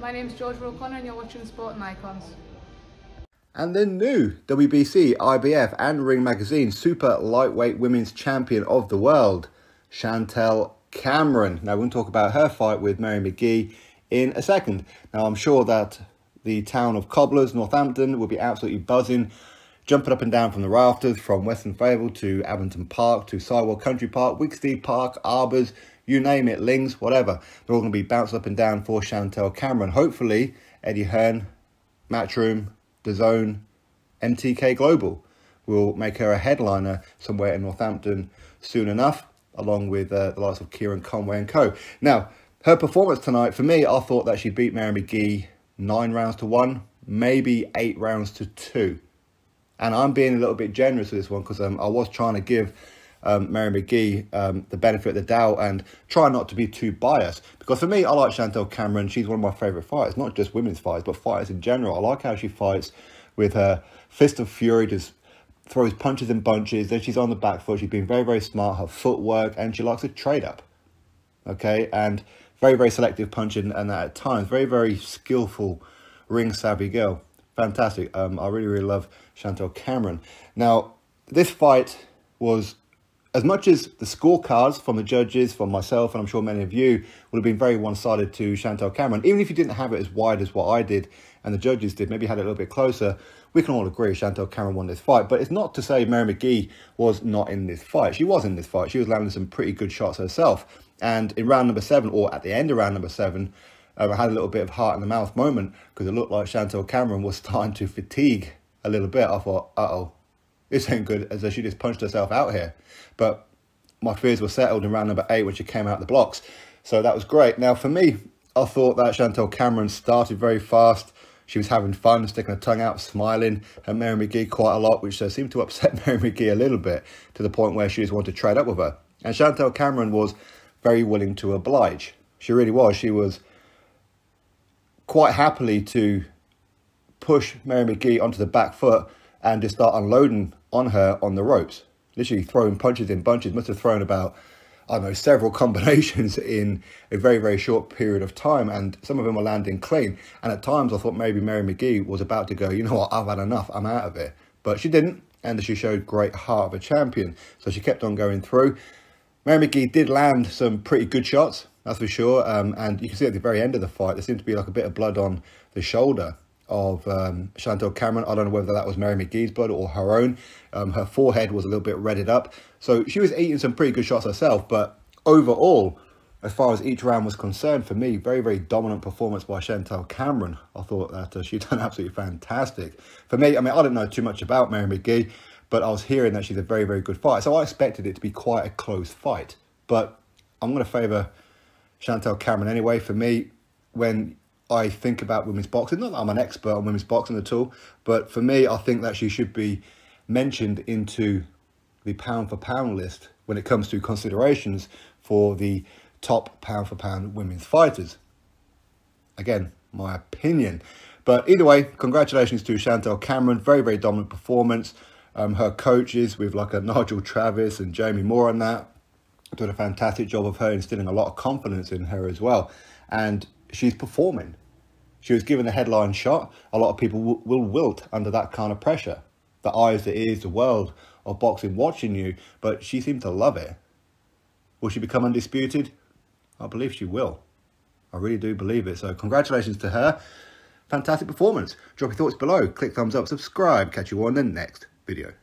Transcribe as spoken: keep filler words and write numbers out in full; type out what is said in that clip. My name's George O'Connor and you're watching Sporting Icons. And the new W B C, I B F and Ring Magazine Super Lightweight Women's Champion of the World, Chantelle Cameron. Now, we'll talk about her fight with Mary McGee in a second. Now, I'm sure that the town of Cobblers, Northampton, will be absolutely buzzing, jumping up and down from the rafters, from Western Fable to Abington Park to Sidewell Country Park, Wicksteed Park, Arbours, you name it, Lings, whatever. They're all going to be bouncing up and down for Chantelle Cameron. Hopefully, Eddie Hearn, Matchroom, D A Z N, M T K Global will make her a headliner somewhere in Northampton soon enough, along with uh, the likes of Kieran Conway and co. Now, her performance tonight, for me, I thought that she beat Mary McGee nine rounds to one, maybe eight rounds to two. And I'm being a little bit generous with this one because um, I was trying to give um, Mary McGee um, the benefit of the doubt and try not to be too biased. Because for me, I like Chantelle Cameron. She's one of my favourite fighters, not just women's fighters, but fighters in general. I like how she fights with her fist of fury, just throws punches and bunches. Then she's on the back foot. She's been very, very smart, her footwork, and she likes a trade up. Okay, and very, very selective punching and that at times. Very, very skillful, ring-savvy girl. Fantastic. Um, I really, really love Chantelle Cameron. Now, this fight was, as much as the scorecards from the judges, from myself, and I'm sure many of you, would have been very one-sided to Chantelle Cameron. Even if you didn't have it as wide as what I did and the judges did, maybe had it a little bit closer, we can all agree Chantelle Cameron won this fight. But it's not to say Mary McGee was not in this fight. She was in this fight. She was landing some pretty good shots herself. And in round number seven, or at the end of round number seven, Um, I had a little bit of heart in the mouth moment because it looked like Chantelle Cameron was starting to fatigue a little bit. I thought, uh-oh, this ain't good, as though she just punched herself out here. But my fears were settled in round number eight when she came out the blocks. So that was great. Now, for me, I thought that Chantelle Cameron started very fast. She was having fun, sticking her tongue out, smiling at Mary McGee quite a lot, which uh, seemed to upset Mary McGee a little bit, to the point where she just wanted to trade up with her. And Chantelle Cameron was very willing to oblige. She really was. She was quite happily to push Mary McGee onto the back foot and just start unloading on her on the ropes. Literally throwing punches in bunches. Must have thrown about, I don't know, several combinations in a very, very short period of time. And some of them were landing clean. And at times I thought maybe Mary McGee was about to go, you know what, I've had enough, I'm out of it. But she didn't. And she showed great heart of a champion. So she kept on going through. Mary McGee did land some pretty good shots, that's for sure. Um, and you can see at the very end of the fight, there seemed to be like a bit of blood on the shoulder of um, Chantelle Cameron. I don't know whether that was Mary McGee's blood or her own. Um, her forehead was a little bit redded up. So she was eating some pretty good shots herself. But overall, as far as each round was concerned, for me, very, very dominant performance by Chantelle Cameron. I thought that uh, she'd done absolutely fantastic. For me, I mean, I don't know too much about Mary McGee, but I was hearing that she's a very, very good fighter. So I expected it to be quite a close fight. But I'm going to favour Chantelle Cameron anyway. For me, when I think about women's boxing, not that I'm an expert on women's boxing at all, but for me, I think that she should be mentioned into the pound for pound list when it comes to considerations for the top pound for pound women's fighters. Again, my opinion. But either way, congratulations to Chantelle Cameron. Very, very dominant performance. Um, her coaches with like a Nigel Travis and Jamie Moore and that did a fantastic job of her instilling a lot of confidence in her as well. And she's performing. She was given a headline shot. A lot of people w will wilt under that kind of pressure. The eyes, the ears, the world of boxing watching you. But she seemed to love it. Will she become undisputed? I believe she will. I really do believe it. So congratulations to her. Fantastic performance. Drop your thoughts below. Click thumbs up, subscribe. Catch you on the next video.